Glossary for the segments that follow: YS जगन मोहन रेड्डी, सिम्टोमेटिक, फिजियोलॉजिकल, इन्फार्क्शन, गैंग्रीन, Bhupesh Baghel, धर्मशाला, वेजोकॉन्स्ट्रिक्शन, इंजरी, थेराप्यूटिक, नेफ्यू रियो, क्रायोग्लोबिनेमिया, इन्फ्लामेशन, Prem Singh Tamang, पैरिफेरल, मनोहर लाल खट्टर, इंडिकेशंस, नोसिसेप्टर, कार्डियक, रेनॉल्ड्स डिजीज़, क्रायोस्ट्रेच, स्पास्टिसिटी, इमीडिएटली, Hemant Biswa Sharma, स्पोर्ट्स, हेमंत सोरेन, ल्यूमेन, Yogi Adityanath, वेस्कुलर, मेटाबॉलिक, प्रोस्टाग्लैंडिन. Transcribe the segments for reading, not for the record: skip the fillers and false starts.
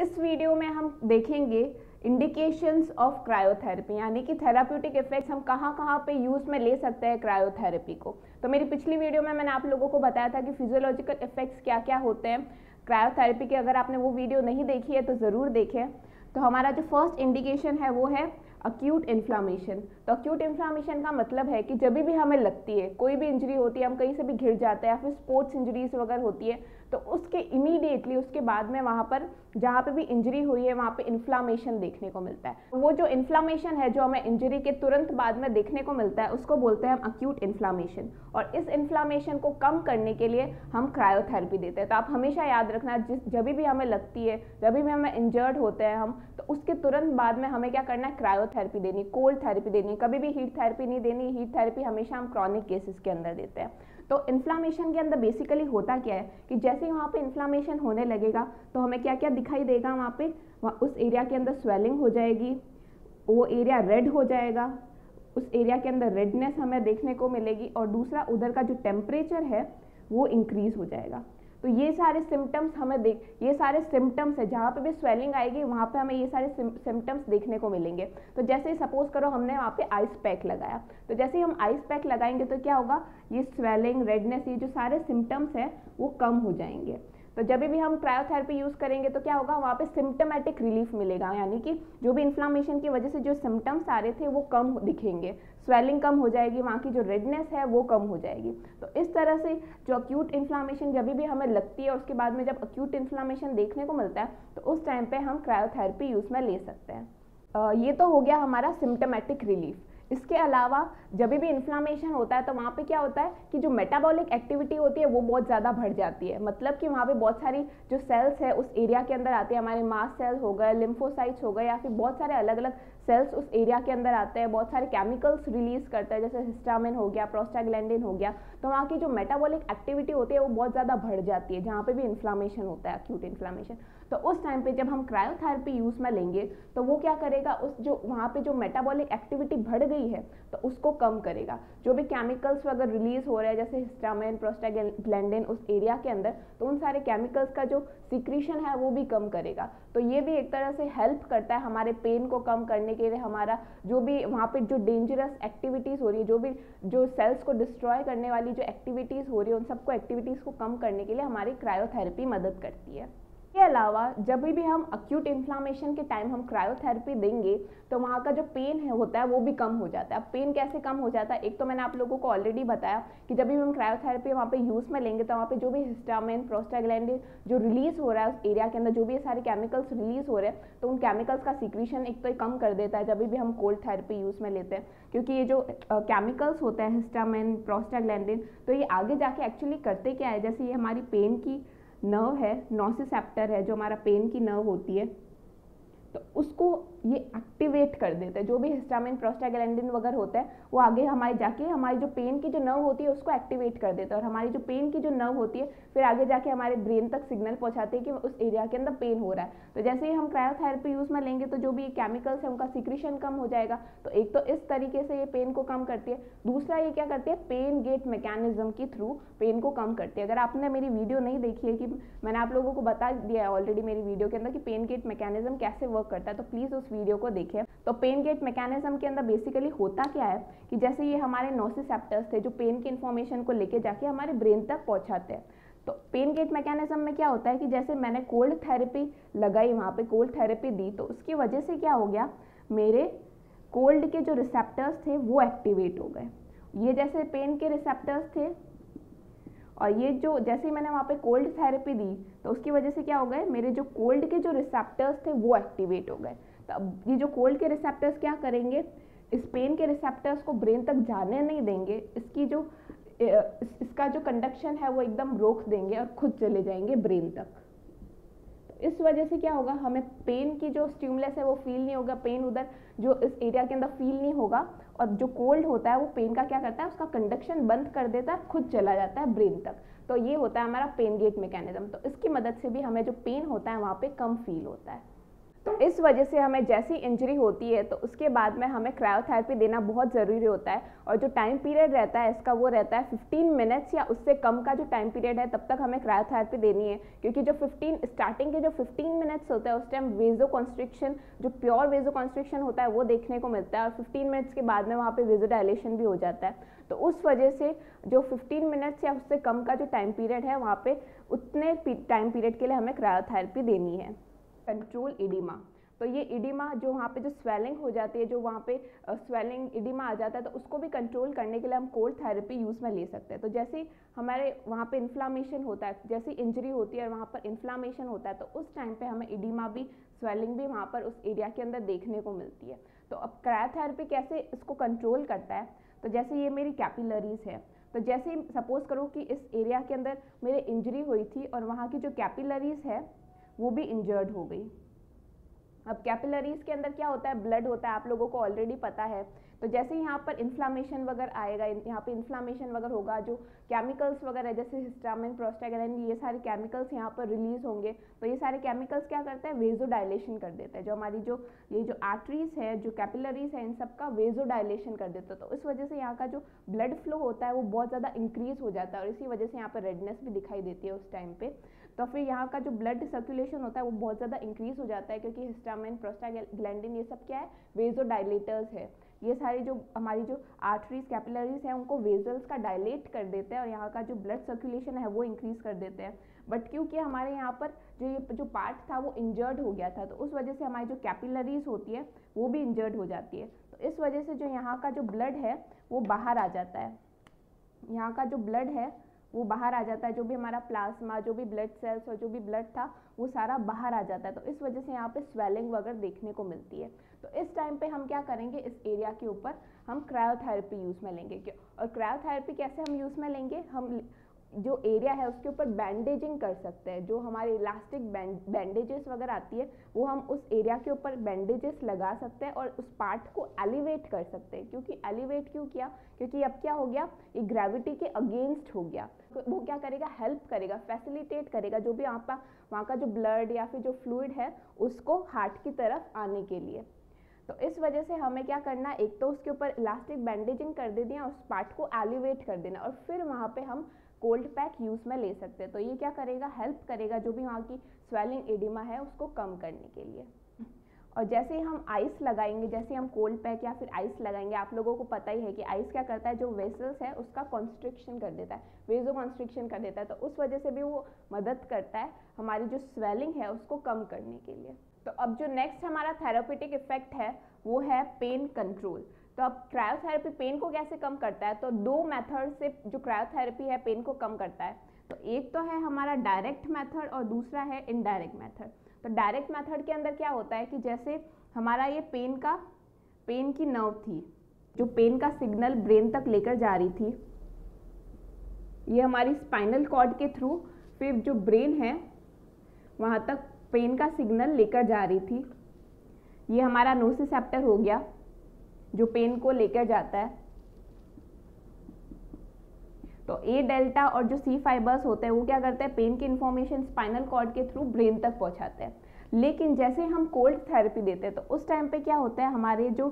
इस वीडियो में हम देखेंगे इंडिकेशंस ऑफ क्रायोथेरेपी, यानी कि थेराप्यूटिक इफेक्ट्स हम कहाँ कहाँ पे यूज़ में ले सकते हैं क्रायोथेरेपी को। तो मेरी पिछली वीडियो में मैंने आप लोगों को बताया था कि फिजियोलॉजिकल इफेक्ट्स क्या क्या होते हैं क्रायोथेरेपी के। अगर आपने वो वीडियो नहीं देखी है तो ज़रूर देखें। तो हमारा जो फर्स्ट इंडिकेशन है वो है अक्यूट इन्फ्लामेशन। तो अक्यूट इन्फ्लामेशन का मतलब है कि जब भी हमें लगती है, कोई भी इंजरी होती है, हम कहीं से भी घिर जाते हैं या फिर स्पोर्ट्स इंजरीज वगैरह होती है, तो उसके इमीडिएटली उसके बाद में वहाँ पर जहाँ पे भी इंजरी हुई है वहाँ पे इन्फ्लामेशन देखने को मिलता है। वो जो इन्फ्लामेशन है जो हमें इंजरी के तुरंत बाद में देखने को मिलता है उसको बोलते हैं हम अक्यूट इन्फ्लामेशन। और इस इन्फ्लामेशन को कम करने के लिए हम क्रायोथेरेपी देते हैं। तो आप हमेशा याद रखना, जब भी हमें लगती है, जब भी हमें इंजर्ड होते हैं हम, तो उसके तुरंत बाद में हमें क्या करना है, क्रायोथेरेपी देनी, कोल्ड थेरेपी देनी, कभी भी हीट थेरेपी नहीं देनी। हीट थेरेपी हमेशा हम क्रॉनिक केसेस के अंदर देते हैं। तो इन्फ्लामेशन के अंदर बेसिकली होता क्या है कि जैसे ही वहाँ पे इन्फ्लामेशन होने लगेगा तो हमें क्या क्या दिखाई देगा, वहाँ पे उस एरिया के अंदर स्वेलिंग हो जाएगी, वो एरिया रेड हो जाएगा, उस एरिया के अंदर रेडनेस हमें देखने को मिलेगी, और दूसरा उधर का जो टेम्परेचर है वो इंक्रीज़ हो जाएगा। तो ये सारे सिम्टम्स हमें ये सारे सिम्टम्स है, जहाँ पे भी स्वेलिंग आएगी वहाँ पे हमें ये सारे सिम्टम्स देखने को मिलेंगे। तो जैसे सपोज करो हमने वहाँ पे आइस पैक लगाया, तो जैसे ही हम आइस पैक लगाएंगे तो क्या होगा, ये स्वेलिंग, रेडनेस, ये जो सारे सिम्टम्स हैं वो कम हो जाएंगे। तो जब भी हम क्रायोथेरेपी यूज़ करेंगे तो क्या होगा, वहाँ पे सिम्टोमेटिक रिलीफ मिलेगा, यानी कि जो भी इन्फ्लामेशन की वजह से जो सिम्टम्स आ रहे थे वो कम दिखेंगे, स्वेलिंग कम हो जाएगी, वहाँ की जो रेडनेस है वो कम हो जाएगी। तो इस तरह से जो अक्यूट इन्फ्लामेशन जब भी हमें लगती है उसके बाद में जब अक्यूट इन्फ्लामेशन देखने को मिलता है तो उस टाइम पर हम क्रायोथेरेपी यूज़ में ले सकते हैं। ये तो हो गया हमारा सिम्टोमेटिक रिलीफ। इसके अलावा जब भी इन्फ्लामेशन होता है तो वहाँ पे क्या होता है कि जो मेटाबॉलिक एक्टिविटी होती है वो बहुत ज़्यादा बढ़ जाती है। मतलब कि वहाँ पे बहुत सारी जो सेल्स है उस एरिया के अंदर आती है, हमारे मास सेल हो गए, लिम्फोसाइट्स हो गए, या फिर बहुत सारे अलग अलग सेल्स उस एरिया के अंदर आते हैं, बहुत सारे केमिकल्स रिलीज करते हैं, जैसे हिस्टामिन हो गया, प्रोस्टाग्लैंडिन हो गया। तो वहाँ की जो मेटाबॉलिक एक्टिविटी होती है वो बहुत ज़्यादा बढ़ जाती है जहाँ पे भी इन्फ्लामेशन होता है, एक्यूट इन्फ्लामेशन। तो उस टाइम पे जब हम क्रायोथेरेपी यूज़ में लेंगे तो वो क्या करेगा, उस जो वहाँ पे जो मेटाबॉलिक एक्टिविटी बढ़ गई है तो उसको कम करेगा। जो भी केमिकल्स वगैरह रिलीज हो रहे हैं जैसे हिस्टामिन, प्रोस्टाग्लैंडिन उस एरिया के अंदर, तो उन सारे केमिकल्स का जो सिक्रीशन है वो भी कम करेगा। तो ये भी एक तरह से हेल्प करता है हमारे पेन को कम करने के लिए। हमारा जो भी वहाँ पे जो डेंजरस एक्टिविटीज़ हो रही है, जो भी जो सेल्स को डिस्ट्रॉय करने वाली जो एक्टिविटीज़ हो रही है, उन सबको एक्टिविटीज़ को कम करने के लिए हमारी क्रायोथेरेपी मदद करती है। के अलावा जब भी हम अक्यूट इन्फ्लामेशन के टाइम हम क्रायोथेरेपी देंगे तो वहाँ का जो पेन है होता है वो भी कम हो जाता है। अब पेन कैसे कम हो जाता है, एक तो मैंने आप लोगों को ऑलरेडी बताया कि जब भी हम क्रायोथेरेपी वहाँ पे यूज़ में लेंगे तो वहाँ पे जो भी हिस्टामिन, प्रोस्टाग्लैंडिन जो रिलीज़ हो रहा है उस एरिया के अंदर, जो भी सारे केमिकल्स रिलीज़ हो रहे हैं तो उन केमिकल्स का सिक्रीशन एक तो कम कर देता है जब भी हम कोल्ड थेरेपी यूज़ में लेते हैं, क्योंकि ये जो केमिकल्स होते हैं हिस्टामिन, प्रोस्टाग्लैंडिन, तो ये आगे जाके एक्चुअली करते क्या है, जैसे ये हमारी पेन की नर्व है, नोसिसेप्टर है जो हमारा पेन की नर्व होती है, तो उसको ये एक्टिवेट कर देते हैं। जो भी हिस्टामिन, प्रोस्टाग्लैंडिन वगैरह होता है वो आगे हमारे जाके हमारी जो पेन की जो नर्व होती है उसको एक्टिवेट कर देता है, और हमारी जो पेन की जो नर्व होती है फिर आगे जाके हमारे ब्रेन तक सिग्नल पहुंचाते हैं कि उस एरिया के अंदर पेन हो रहा है। तो जैसे ही हम क्रायोथेरेपी यूज़ में लेंगे तो जो भी केमिकल्स है उनका सिक्रीशन कम हो जाएगा। तो एक तो इस तरीके से ये पेन को कम करती है, दूसरा ये क्या करती है, पेन गेट मैकेनिज्म के थ्रू पेन को कम करती है। अगर आपने मेरी वीडियो नहीं देखी है, कि मैंने आप लोगों को बता दिया है ऑलरेडी मेरी वीडियो के अंदर कि पेन गेट मैकेनिज्म कैसे वर्क करता है, तो प्लीज़ उस वीडियो को देखें। तो पेन गेट मैकेनिज्म के अंदर बेसिकली होता क्या है कि जैसे ये हमारे नोसिसेप्टर्स थे जो पेन की इन्फॉर्मेशन को लेके जाके हमारे ब्रेन तक पहुंचाते हैं। तो पेन गेट मैकेनिज्म में क्या होता है कि जैसे मैंने कोल्ड थेरेपी लगाई, वहाँ पे कोल्ड थेरेपी दी, तो उसकी वजह से क्या हो गया, मेरे कोल्ड के जो रिसेप्टर्स थे वो एक्टिवेट हो गए। ये जैसे पेन के रिसेप्टर्स थे, और ये जो जैसे मैंने वहाँ पे कोल्ड थेरेपी दी तो उसकी वजह से क्या हो गए, मेरे जो कोल्ड के जो रिसेप्टर्स थे वो एक्टिवेट हो गए। तो अब ये जो कोल्ड के रिसेप्टर्स क्या करेंगे, इस पेन के रिसेप्टर्स को ब्रेन तक जाने नहीं देंगे, इसकी जो इसका जो कंडक्शन है वो एकदम रोक देंगे और खुद चले जाएंगे ब्रेन तक। इस वजह से क्या होगा, हमें पेन की जो स्टिमुलस है वो फील नहीं होगा, पेन उधर जो इस एरिया के अंदर फील नहीं होगा, और जो कोल्ड होता है वो पेन का क्या करता है, उसका कंडक्शन बंद कर देता है, खुद चला जाता है ब्रेन तक। तो ये होता है हमारा पेन गेट मैकेनिज्म। तो इसकी मदद से भी हमें जो पेन होता है वहाँ पे कम फील होता है। तो इस वजह से हमें जैसी इंजरी होती है तो उसके बाद में हमें क्रायोथेरेपी देना बहुत ज़रूरी होता है। और जो टाइम पीरियड रहता है इसका वो रहता है 15 मिनट्स या उससे कम का जो टाइम पीरियड है तब तक हमें क्रायोथेरेपी देनी है, क्योंकि जो स्टार्टिंग के जो 15 मिनट्स होता है उस टाइम वेजोकॉन्स्ट्रिक्शन, जो प्योर वेजोकॉन्स्ट्रिक्शन होता है वो देखने को मिलता है और 15 मिनट्स के बाद में वहाँ पर वेजोडाइलेशन भी हो जाता है। तो उस वजह से जो 15 मिनट्स या उससे कम का जो टाइम पीरियड है वहाँ पर उतने टाइम पीरियड के लिए हमें क्रायोथेरेपी देनी है। कंट्रोल एडिमा, तो ये एडिमा जो वहाँ पे जो स्वेलिंग हो जाती है, जो वहाँ पे स्वेलिंग एडिमा आ जाता है तो उसको भी कंट्रोल करने के लिए हम कोल्ड थेरेपी यूज़ में ले सकते हैं। तो जैसे हमारे वहाँ पे इन्फ्लामेशन होता है, जैसे इंजरी होती है और वहाँ पर इन्फ्लामेशन होता है तो उस टाइम पे हमें एडिमा भी, स्वेलिंग भी वहाँ पर उस एरिया के अंदर देखने को मिलती है। तो अब क्रायोथेरेपी कैसे इसको कंट्रोल करता है, तो जैसे ये मेरी कैपिलरीज है, तो जैसे सपोज़ करो कि इस एरिया के अंदर मेरे इंजरी हुई थी और वहाँ की जो कैपिलरीज है वो भी इंजर्ड हो गई। अब कैपिलरीज के अंदर क्या होता है, ब्लड होता है, आप लोगों को ऑलरेडी पता है। तो जैसे यहाँ पर इन्फ्लामेशन वगैरह आएगा, यहाँ पे इन्फ्लामेशन वगैरह होगा, जो केमिकल्स वगैरह है जैसे हिस्टामिन, प्रोस्टाग्लैंडिन, ये सारे केमिकल्स यहाँ पर रिलीज़ होंगे। तो ये सारे केमिकल्स क्या करते हैं, वेजोडाइलेशन कर देते हैं, जो हमारी जो ये जो आर्टरीज है, जो कैपिलरीज है, इन सब का वेजोडाइलेशन कर देता है। तो इस वजह से यहाँ का जो ब्लड फ्लो होता है वो बहुत ज़्यादा इंक्रीज़ हो जाता है और इसी वजह से यहाँ पर रेडनेस भी दिखाई देती है उस टाइम पर। तो फिर यहाँ का जो ब्लड सर्कुलेशन होता है वो बहुत ज़्यादा इंक्रीज़ हो जाता है, क्योंकि हिस्टामिन, प्रोस्टाग्लैंडिन ये सब क्या है, वेजोडाइलेटर्स है। ये सारी जो हमारी जो आर्टरीज, कैपिलरीज हैं उनको वेजल्स का डायलेट कर देते हैं और यहाँ का जो ब्लड सर्कुलेशन है वो इंक्रीज़ कर देते हैं। बट क्योंकि हमारे यहाँ पर जो पार्ट था वो इंजर्ड हो गया था तो उस वजह से हमारी जो कैपिलरीज होती है वो भी इंजर्ड हो जाती है। तो इस वजह से जो यहाँ का जो ब्लड है वो बाहर आ जाता है, यहाँ का जो ब्लड है वो बाहर आ जाता है, जो भी हमारा प्लाज्मा, जो भी ब्लड सेल्स और जो भी ब्लड था वो सारा बाहर आ जाता है। तो इस वजह से यहाँ पे स्वेलिंग वगैरह देखने को मिलती है। तो इस टाइम पे हम क्या करेंगे, इस एरिया के ऊपर हम क्रायोथेरेपी यूज़ में लेंगे। और क्रायोथेरेपी कैसे हम यूज़ में लेंगे, हम जो एरिया है उसके ऊपर बैंडेजिंग कर सकते हैं, जो हमारे इलास्टिक बैंडेजेस वगैरह आती है वो हम उस एरिया के ऊपर बैंडेजेस लगा सकते हैं और उस पार्ट को एलिवेट कर सकते हैं। क्योंकि एलिवेट क्यों किया, क्योंकि अब क्या हो गया, ये ग्रेविटी के अगेंस्ट हो गया। वो क्या करेगा, हेल्प करेगा, फैसिलिटेट करेगा जो भी आपका वहाँ का जो ब्लड या फिर जो फ्लूइड है उसको हार्ट की तरफ आने के लिए। तो इस वजह से हमें क्या करना, एक तो उसके ऊपर इलास्टिक बैंडेजिंग कर देनी है और उस पार्ट को एलिवेट कर देना, और फिर वहाँ पर हम कोल्ड पैक यूज़ में ले सकते हैं। तो ये क्या करेगा, हेल्प करेगा जो भी वहाँ की स्वेलिंग एडिमा है उसको कम करने के लिए। और जैसे हम आइस लगाएंगे, जैसे हम कोल्ड पैक या फिर आइस लगाएंगे, आप लोगों को पता ही है कि आइस क्या करता है, जो वेसल्स है उसका कॉन्स्ट्रिक्शन कर देता है, वेजो कॉन्स्ट्रिक्शन कर देता है। तो उस वजह से भी वो मदद करता है हमारी जो स्वेलिंग है उसको कम करने के लिए। तो अब जो नेक्स्ट हमारा थेराप्यूटिक इफेक्ट है वो है पेन कंट्रोल। तो अब क्रायोथेरेपी पेन को कैसे कम करता है, तो दो मेथड से जो क्रायोथेरेपी है पेन को कम करता है। तो एक तो है हमारा डायरेक्ट मेथड और दूसरा है इनडायरेक्ट मेथड। तो डायरेक्ट मेथड के अंदर क्या होता है कि जैसे हमारा ये पेन की नर्व थी जो पेन का सिग्नल ब्रेन तक लेकर जा रही थी, ये हमारी स्पाइनल कॉर्ड के थ्रू फिर जो ब्रेन है वहाँ तक पेन का सिग्नल लेकर जा रही थी। ये हमारा नोसिसेप्टर हो गया जो पेन को लेकर जाता है। तो ए डेल्टा और जो सी फाइबर्स होते हैं वो क्या करते हैं, पेन की इंफॉर्मेशन स्पाइनल कॉर्ड के थ्रू ब्रेन तक पहुंचाते हैं। लेकिन जैसे हम कोल्ड थेरेपी देते हैं तो उस टाइम पे क्या होता है, हमारे जो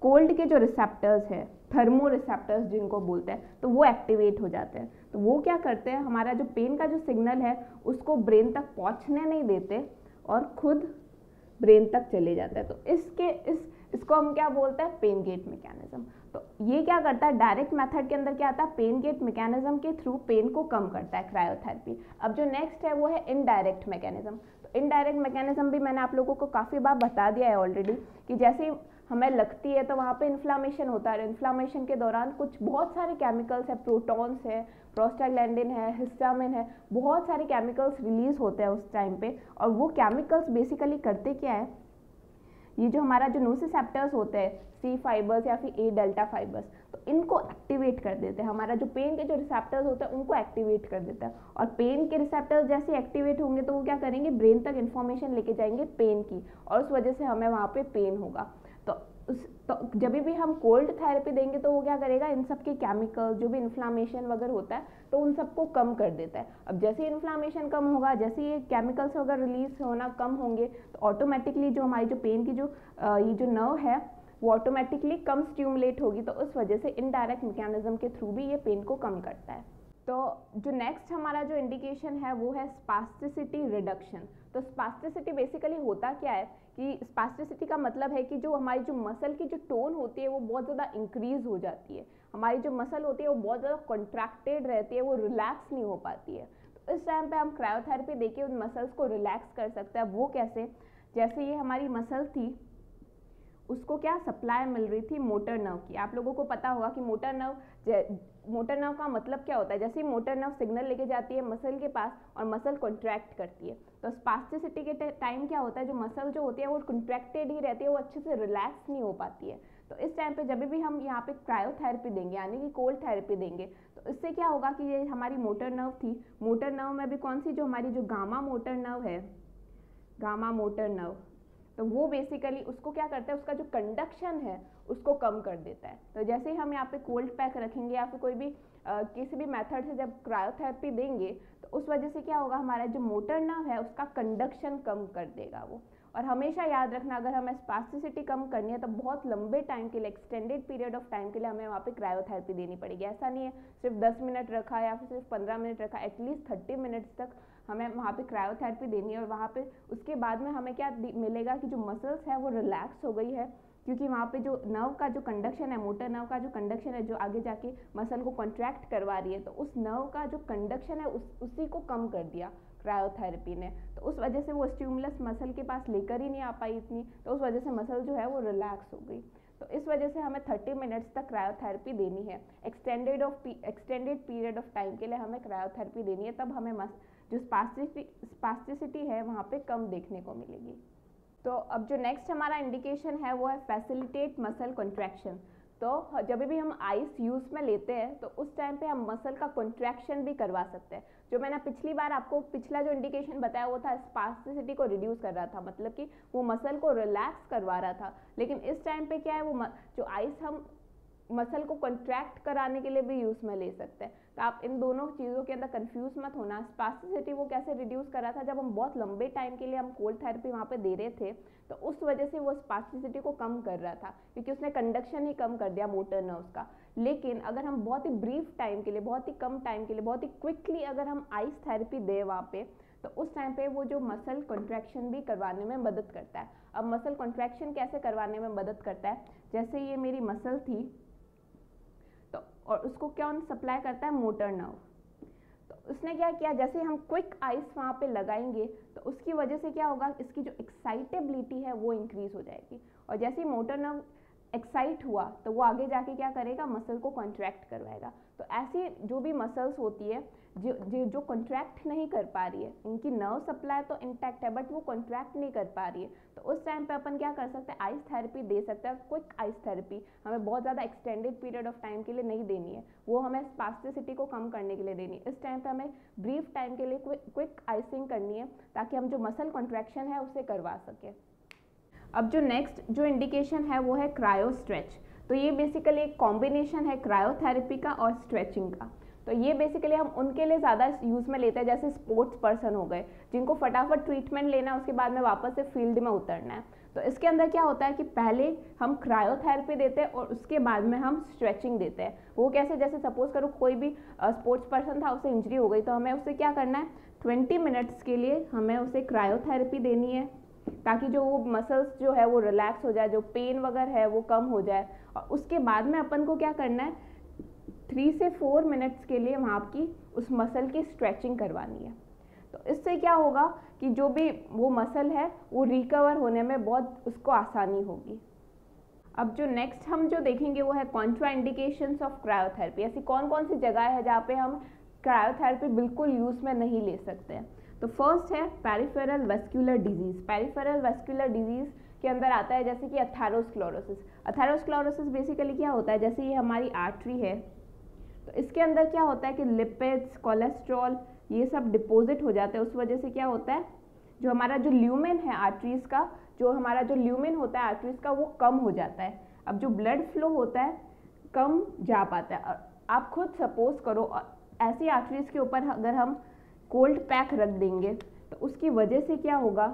कोल्ड के जो रिसेप्टर्स है, थर्मो रिसेप्टर्स जिनको बोलते हैं, तो वो एक्टिवेट हो जाते हैं। तो वो क्या करते हैं, हमारा जो पेन का जो सिग्नल है उसको ब्रेन तक पहुँचने नहीं देते और खुद ब्रेन तक चले जाता है। तो इसको हम क्या बोलते हैं, पेन गेट मैकेनिज्म। तो ये क्या करता है, डायरेक्ट मेथड के अंदर क्या आता है, पेन गेट मैकेनिज्म के थ्रू पेन को कम करता है क्रायोथेरेपी। अब जो नेक्स्ट है वो है इनडायरेक्ट मैकेनिज्म। तो इनडायरेक्ट मैकेनिज्म भी मैंने आप लोगों को काफ़ी बार बता दिया है ऑलरेडी कि जैसे हमें लगती है तो वहाँ पे इन्फ्लामेशन होता है और इन्फ्लामेशन के दौरान कुछ बहुत सारे केमिकल्स है, प्रोटॉन्स है, प्रोस्टाग्लैंडिन है, हिस्टामिन है, बहुत सारे केमिकल्स रिलीज़ होते हैं उस टाइम पे। और वो केमिकल्स बेसिकली करते क्या है, ये जो हमारा जो नोसिसेप्टर्स होते हैं, सी फाइबर्स या फिर ए डेल्टा फाइबर्स, तो इनको एक्टिवेट कर देते हैं। हमारा जो पेन के जो रिसेप्टर्स होते हैं उनको एक्टिवेट कर देता है और पेन के रिसेप्टर्स जैसे एक्टिवेट होंगे तो वो क्या करेंगे, ब्रेन तक इन्फॉर्मेशन लेके जाएंगे पेन की और उस वजह से हमें वहाँ पे पेन होगा। तो जब भी हम कोल्ड थेरेपी देंगे तो वो क्या करेगा, इन सब के केमिकल्स जो भी इन्फ्लामेशन वगैरह होता है तो उन सबको कम कर देता है। अब जैसे ही इन्फ्लामेशन कम होगा, जैसे ये केमिकल्स वगैरह रिलीज होना कम होंगे तो ऑटोमेटिकली जो हमारी जो पेन की जो ये जो नर्व है वो ऑटोमेटिकली कम स्ट्यूमुलेट होगी, तो उस वजह से इनडायरेक्ट मैकेनिज्म के थ्रू भी ये पेन को कम करता है। तो जो नेक्स्ट हमारा जो इंडिकेशन है वो है स्पास्टिसिटी रिडक्शन। तो स्पास्टिसिटी बेसिकली होता क्या है कि स्पास्टिसिटी का मतलब है कि जो हमारी जो मसल की जो टोन होती है वो बहुत ज़्यादा इंक्रीज़ हो जाती है, हमारी जो मसल होती है वो बहुत ज़्यादा कॉन्ट्रैक्टेड रहती है, वो रिलैक्स नहीं हो पाती है। तो इस टाइम पे हम क्रायोथेरेपी देके उन मसल्स को रिलैक्स कर सकते हैं। वो कैसे? जैसे ये हमारी मसल थी, उसको क्या सप्लाई मिल रही थी मोटर नर्व की। आप लोगों को पता होगा कि मोटर नर्व का मतलब क्या होता है, जैसे ही मोटर नर्व सिग्नल लेके जाती है मसल के पास और मसल कॉन्ट्रैक्ट करती है। तो स्पास्टिसिटी के टाइम क्या होता है, जो मसल जो होती है वो कॉन्ट्रैक्टेड ही रहती है, वो अच्छे से रिलैक्स नहीं हो पाती है। तो इस टाइम पे जब भी हम यहाँ पे क्रायोथेरेपी देंगे यानी कि कोल्ड थेरेपी देंगे तो इससे क्या होगा कि ये हमारी मोटर नर्व थी, मोटर नर्व में भी कौन सी, जो हमारी जो गामा मोटर नर्व है, गामा मोटर नर्व, तो वो बेसिकली उसको क्या करता है, उसका जो कंडक्शन है उसको कम कर देता है। तो जैसे ही हम यहाँ पे कोल्ड पैक रखेंगे या फिर कोई भी किसी भी मेथड से जब क्रायोथेरेपी देंगे तो उस वजह से क्या होगा, हमारा जो मोटर नर्व है उसका कंडक्शन कम कर देगा वो। और हमेशा याद रखना, अगर हमें स्पास्टिसिटी कम करनी है तो बहुत लंबे टाइम के लिए, एक्सटेंडेड पीरियड ऑफ टाइम के लिए हमें वहाँ पे क्रायोथेरेपी देनी पड़ेगी। ऐसा नहीं है सिर्फ 10 मिनट रखा या फिर सिर्फ 15 मिनट रखा, एटलीस्ट 30 मिनट्स तक हमें वहाँ पे क्रायोथेरेपी देनी है। और वहाँ पे उसके बाद में हमें क्या मिलेगा कि जो मसल्स है वो रिलैक्स हो गई है, क्योंकि वहाँ पे जो नर्व का जो कंडक्शन है, मोटर नर्व का जो कंडक्शन है जो आगे जाके मसल को कॉन्ट्रैक्ट करवा रही है, तो उस नर्व का जो कंडक्शन है उसी को कम कर दिया क्रायोथेरेपी ने। तो उस वजह से वो स्टिमुलस मसल के पास लेकर ही नहीं आ पाई इतनी, तो उस वजह से मसल जो है वो रिलैक्स हो गई। तो इस वजह से हमें 30 मिनट्स तक क्रायोथेरेपी देनी है, एक्सटेंडेड पीरियड ऑफ टाइम के लिए हमें क्रायोथेरेपी देनी है, तब हमें जो स्पास्टिसिटी है वहाँ पे कम देखने को मिलेगी। तो अब जो नेक्स्ट हमारा इंडिकेशन है वो है फैसिलिटेट मसल कॉन्ट्रैक्शन। तो जब भी हम आइस यूज़ में लेते हैं तो उस टाइम पे हम मसल का कॉन्ट्रैक्शन भी करवा सकते हैं। जो मैंने पिछली बार आपको पिछला जो इंडिकेशन बताया वो था स्पास्टिसिटी को रिड्यूस कर रहा था, मतलब कि वो मसल को रिलैक्स करवा रहा था, लेकिन इस टाइम पे क्या है, वो जो आइस हम मसल को कॉन्ट्रैक्ट कराने के लिए भी यूज़ में ले सकते हैं। तो आप इन दोनों चीज़ों के अंदर कंफ्यूज मत होना। स्पास्टिसिटी वो कैसे रिड्यूस कर रहा था, जब हम बहुत लंबे टाइम के लिए हम कोल्ड थेरेपी वहाँ पे दे रहे थे तो उस वजह से वो स्पास्टिसिटी को कम कर रहा था, क्योंकि उसने कंडक्शन ही कम कर दिया मोटर नर्व्स का। लेकिन अगर हम बहुत ही ब्रीफ टाइम के लिए, बहुत ही कम टाइम के लिए, बहुत ही क्विकली अगर हम आइस थेरेपी दें वहाँ पे, तो उस टाइम पे वो जो मसल कॉन्ट्रैक्शन भी करवाने में मदद करता है। अब मसल कॉन्ट्रैक्शन कैसे करवाने में मदद करता है, जैसे ये मेरी मसल थी तो, और उसको क्या सप्लाई करता है मोटर नर्व, तो उसने क्या किया, जैसे हम क्विक आइस वहाँ पे लगाएंगे तो उसकी वजह से क्या होगा, इसकी जो एक्साइटेबिलिटी है वो इंक्रीज हो जाएगी, और जैसे ही मोटर नर्व एक्साइट हुआ तो वो आगे जाके क्या करेगा, मसल को कॉन्ट्रैक्ट करवाएगा। तो ऐसी जो भी मसल्स होती है जो कॉन्ट्रैक्ट नहीं कर पा रही है, उनकी नर्व सप्लाई तो इंटैक्ट है बट वो कॉन्ट्रैक्ट नहीं कर पा रही है, तो उस टाइम पे अपन क्या कर सकते हैं, आइस थेरेपी दे सकते हैं। क्विक आइस थेरेपी हमें बहुत ज़्यादा एक्सटेंडेड पीरियड ऑफ टाइम के लिए नहीं देनी है, वो हमें स्पास्टिसिटी को कम करने के लिए देनी है। इस टाइम पे हमें ब्रीफ टाइम के लिए क्विक आइसिंग करनी है, ताकि हम जो मसल कॉन्ट्रैक्शन है उसे करवा सकें। अब जो नेक्स्ट जो इंडिकेशन है वो है क्रायोस्ट्रेच। तो ये बेसिकली एक कॉम्बिनेशन है क्रायोथेरेपी का और स्ट्रेचिंग का। तो ये बेसिकली हम उनके लिए ज़्यादा यूज़ में लेते हैं जैसे स्पोर्ट्स पर्सन हो गए, जिनको फटाफट ट्रीटमेंट लेना है उसके बाद में वापस से फील्ड में उतरना है। तो इसके अंदर क्या होता है कि पहले हम क्रायोथेरेपी देते हैं और उसके बाद में हम स्ट्रेचिंग देते हैं। वो कैसे, जैसे सपोज करो कोई भी स्पोर्ट्स पर्सन था, उसे इंजरी हो गई, तो हमें उसे क्या करना है, 20 मिनट्स के लिए हमें उसे क्रायोथेरेपी देनी है, ताकि जो वो मसल्स जो है वो रिलैक्स हो जाए, जो पेन वगैरह है वो कम हो जाए। और उसके बाद में अपन को क्या करना है, 3 से 4 मिनट्स के लिए वहाँ की उस मसल की स्ट्रेचिंग करवानी है। तो इससे क्या होगा कि जो भी वो मसल है वो रिकवर होने में बहुत उसको आसानी होगी। अब जो नेक्स्ट हम जो देखेंगे वो है कॉन्ट्राइंडिकेशंस ऑफ क्रायोथेरेपी। ऐसी कौन कौन सी जगह है जहाँ पे हम क्रायोथेरेपी बिल्कुल यूज़ में नहीं ले सकते हैं। तो फर्स्ट है पैरिफेरल वेस्कुलर disease. पैरिफेरल वेस्कुलर disease के अंदर आता है जैसे कि एथेरोस्क्लेरोसिस। एथेरोस्क्लेरोसिस बेसिकली क्या होता है, जैसे ये हमारी आर्टरी है तो इसके अंदर क्या होता है कि लिपिड्स, कोलेस्ट्रॉल, ये सब डिपॉजिट हो जाते हैं। उस वजह से क्या होता है जो हमारा जो ल्यूमेन है आर्टरीज का, जो हमारा जो ल्यूमेन होता है आर्टरीज का, वो कम हो जाता है। अब जो ब्लड फ्लो होता है कम जा पाता है। आप खुद सपोज करो ऐसी आर्टरीज के ऊपर अगर हम कोल्ड पैक रख देंगे तो उसकी वजह से क्या होगा,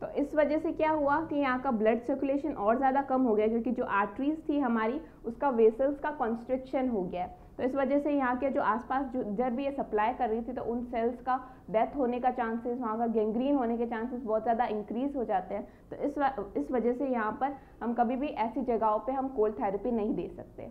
तो इस वजह से क्या हुआ कि यहाँ का ब्लड सर्कुलेशन और ज़्यादा कम हो गया, क्योंकि जो आर्टरीज थी हमारी उसका वेसल्स का कॉन्स्ट्रिक्शन हो गया। तो इस वजह से यहाँ के जो आसपास जो जब भी ये सप्लाई कर रही थी तो उन सेल्स का डेथ होने का चांसेस, वहाँ का गैंग्रीन होने के चांसेस बहुत ज़्यादा इंक्रीज हो जाते हैं। तो इस वजह से यहाँ पर हम कभी भी ऐसी जगहों पे हम कोल्ड थेरेपी नहीं दे सकते।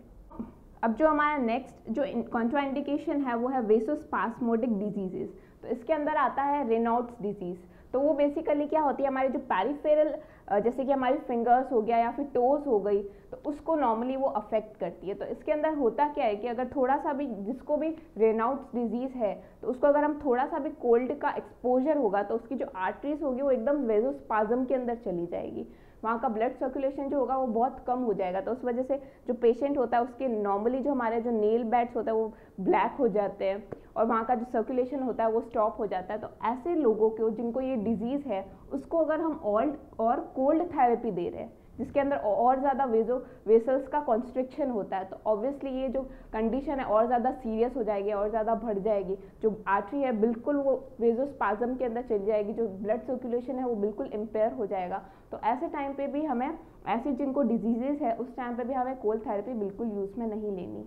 अब जो हमारा नेक्स्ट जो कॉन्ट्राइंडिकेशन है वो है वेजोस्पाज़मोटिक डिजीज़ेस। तो इसके अंदर आता है रेनॉल्ड्स डिजीज़। तो वो बेसिकली क्या होती है, हमारे जो पैरिफेरल जैसे कि हमारी फिंगर्स हो गया या फिर टोज हो गई, तो उसको नॉर्मली वो अफेक्ट करती है। तो इसके अंदर होता क्या है कि अगर थोड़ा सा भी जिसको भी रेनॉल्ड्स डिजीज़ है तो उसको अगर हम थोड़ा सा भी कोल्ड का एक्सपोजर होगा तो उसकी जो आर्टरीज होगी वो एकदम वेजोस्पाज़म के अंदर चली जाएगी, वहाँ का ब्लड सर्कुलेशन जो होगा वो बहुत कम हो जाएगा। तो उस वजह से जो पेशेंट होता है उसके नॉर्मली जो हमारे जो नेल बैट्स होता है वो ब्लैक हो जाते हैं और वहाँ का जो सर्कुलेशन होता है वो स्टॉप हो जाता है। तो ऐसे लोगों को जिनको ये डिजीज़ है उसको अगर हम और कोल्ड थेरेपी दे रहे हैं जिसके अंदर और ज़्यादा वेसल्स का कॉन्स्ट्रिक्शन होता है, तो ऑब्वियसली ये जो कंडीशन है और ज़्यादा सीरियस हो जाएगी, और ज़्यादा बढ़ जाएगी। जो आर्टरी है बिल्कुल वो वेजोस्पाज़म के अंदर चली जाएगी, जो ब्लड सर्कुलेशन है वो बिल्कुल इम्पेयर हो जाएगा। तो ऐसे टाइम पे भी हमें ऐसी जिनको डिजीज़ेज़ है उस टाइम पर भी हमें कोल्ड थेरेपी बिल्कुल यूज़ में नहीं लेनी।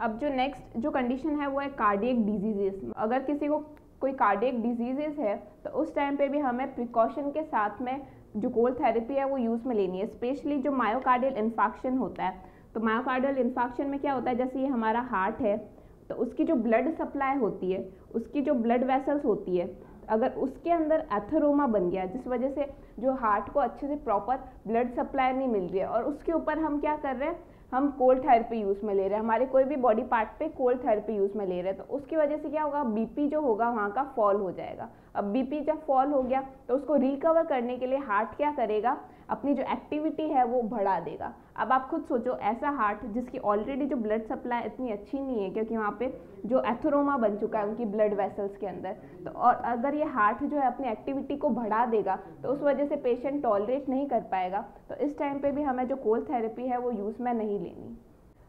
अब जो नेक्स्ट जो कंडीशन है वो है कार्डियक डिजीज़ेज़। अगर किसी को कोई कार्डियक डिजीज़ेज़ है तो उस टाइम पर भी हमें प्रिकॉशन के साथ में जो कोल्ड थेरेपी है वो यूज़ में लेनी है। स्पेशली जो मायोकार्डियल इन्फार्क्शन होता है, तो मायोकार्डियल इन्फार्क्शन में क्या होता है, जैसे ये हमारा हार्ट है तो उसकी जो ब्लड सप्लाई होती है, उसकी जो ब्लड वेसल्स होती है, अगर उसके अंदर एथेरोमा बन गया जिस वजह से जो हार्ट को अच्छे से प्रॉपर ब्लड सप्लाई नहीं मिल रही है, और उसके ऊपर हम क्या कर रहे हैं, हम कोल्ड थेरेपी यूज़ में ले रहे हैं, हमारे कोई भी बॉडी पार्ट पे कोल्ड थेरेपी यूज़ में ले रहे हैं। तो उसकी वजह से क्या होगा, बीपी जो होगा वहाँ का फॉल हो जाएगा। अब बीपी जब फॉल हो गया तो उसको रिकवर करने के लिए हार्ट क्या करेगा, अपनी जो एक्टिविटी है वो बढ़ा देगा। अब आप खुद सोचो, ऐसा हार्ट जिसकी ऑलरेडी जो ब्लड सप्लाई इतनी अच्छी नहीं है क्योंकि वहाँ पे जो एथेरोमा बन चुका है उनकी ब्लड वेसल्स के अंदर, तो और अगर ये हार्ट जो है अपनी एक्टिविटी को बढ़ा देगा तो उस वजह से पेशेंट टॉलरेट नहीं कर पाएगा। तो इस टाइम पे भी हमें जो कोल्ड थेरेपी है वो यूज़ में नहीं लेनी।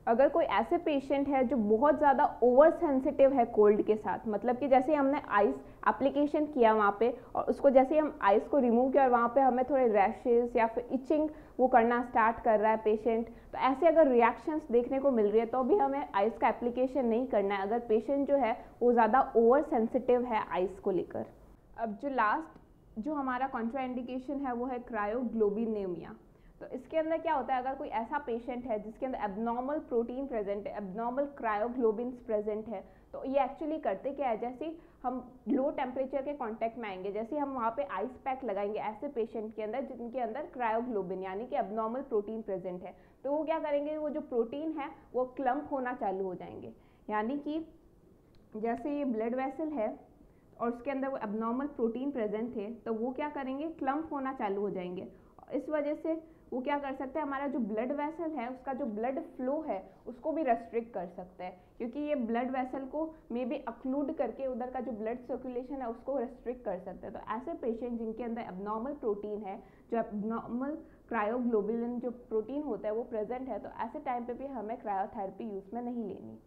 अगर कोई ऐसे पेशेंट है जो बहुत ज़्यादा ओवर सेंसिटिव है कोल्ड के साथ, मतलब कि जैसे हमने आइस एप्लीकेशन किया वहाँ पे और उसको जैसे हम आइस को रिमूव किया और वहाँ पे हमें थोड़े रैशेस या फिर इचिंग वो करना स्टार्ट कर रहा है पेशेंट, तो ऐसे अगर रिएक्शंस देखने को मिल रही है तो भी हमें आइस का एप्लीकेशन नहीं करना है, अगर पेशेंट जो है वो ज़्यादा ओवर सेंसिटिव है आइस को लेकर। अब जो लास्ट जो हमारा कॉन्ट्राइंडिकेशन है वो है क्रायोग्लोबिनेमिया। तो इसके अंदर क्या होता है, अगर कोई ऐसा पेशेंट है जिसके अंदर एब्नॉर्मल प्रोटीन प्रेजेंट है, एब्नॉर्मल क्रायोग्लोबिन्स प्रेजेंट है, तो ये एक्चुअली करते क्या है, जैसे हम लो टेम्परेचर के कांटेक्ट में आएंगे, जैसे हम वहाँ पे आइस पैक लगाएंगे ऐसे पेशेंट के अंदर जिनके अंदर क्रायोग्लोबिन यानी कि एब्नॉर्मल प्रोटीन प्रेजेंट है, तो वो क्या करेंगे, वो जो प्रोटीन है वो क्लम्प होना चालू हो जाएंगे। यानी कि जैसे ये ब्लड वेसल है और उसके अंदर वो एब्नॉर्मल प्रोटीन प्रेजेंट थे तो वो क्या करेंगे, क्लम्प होना चालू हो जाएंगे। इस वजह से वो क्या कर सकते हैं, हमारा जो ब्लड वेसल है उसका जो ब्लड फ्लो है उसको भी रेस्ट्रिक्ट कर सकते हैं, क्योंकि ये ब्लड वेसल को मे बी अक्लूड करके उधर का जो ब्लड सर्कुलेशन है उसको रेस्ट्रिक्ट कर सकते हैं। तो ऐसे पेशेंट जिनके अंदर एब्नॉर्मल प्रोटीन है, जो एब्नॉर्मल क्रायोग्लोबिन जो प्रोटीन होता है वो प्रेजेंट है, तो ऐसे टाइम पे भी हमें क्रायोथेरेपी यूज़ में नहीं लेनी।